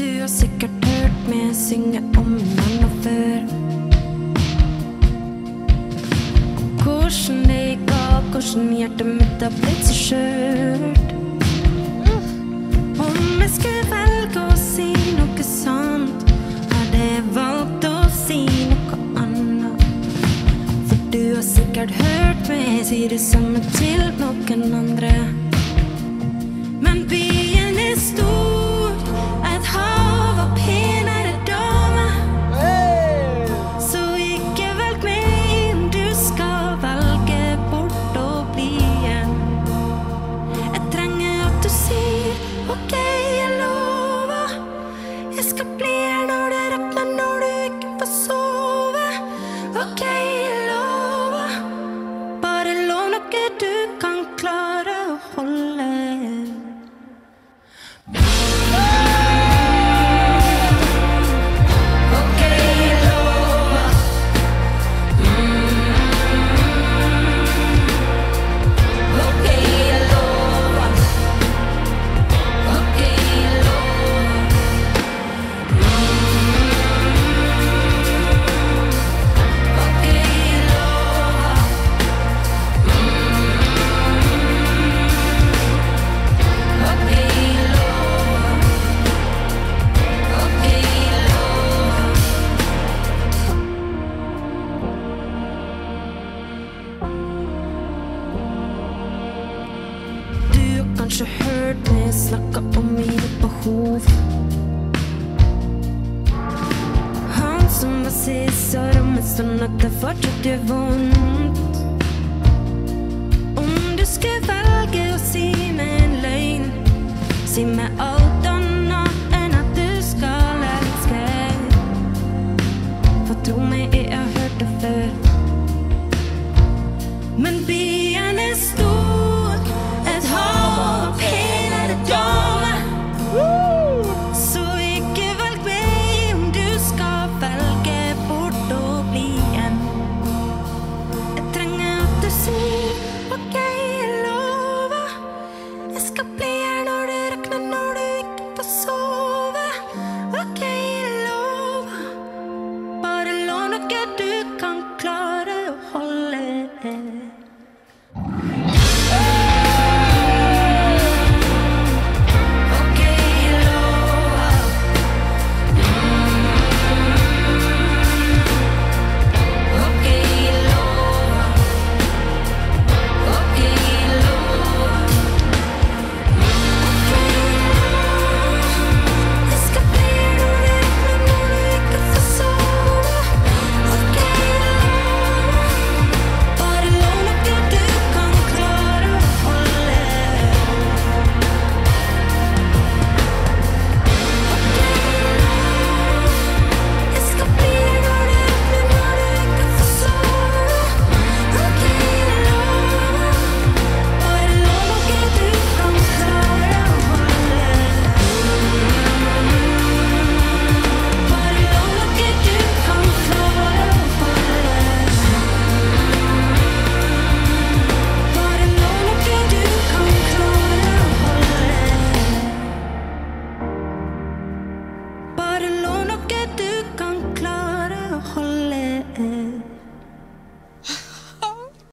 Du har sikkert hørt meg synge om min mamma før Hvordan det gikk av, hvordan hjertet mitt har blitt så skjørt Om jeg skulle velge å si noe sant Hadde jeg valgt å si noe annet For du har sikkert hørt meg si det samme til noen andre Men byen er stor Kanskje hørt meg snakke om mine behov Han som var sist og rommet sånn at det fortsatt gjør vondt Om du skulle velge å si meg en løgn Si meg alt